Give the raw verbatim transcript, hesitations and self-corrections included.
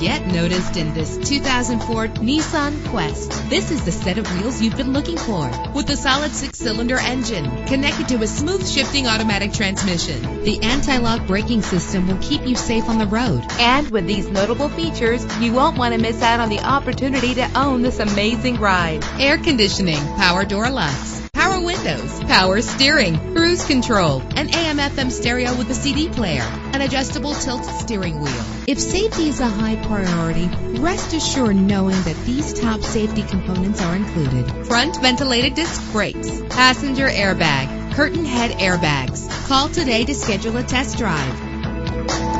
Get noticed in this two thousand four Nissan Quest. This is the set of wheels you've been looking for, with a solid six-cylinder engine connected to a smooth shifting automatic transmission. The anti-lock braking system will keep you safe on the road. And with these notable features, you won't want to miss out on the opportunity to own this amazing ride. Air conditioning, power door locks, power windows, power steering, cruise control, an A M F M stereo with a C D player, an adjustable tilt steering wheel. If safety is a high priority, rest assured knowing that these top safety components are included: front ventilated disc brakes, passenger airbag, curtain head airbags. Call today to schedule a test drive.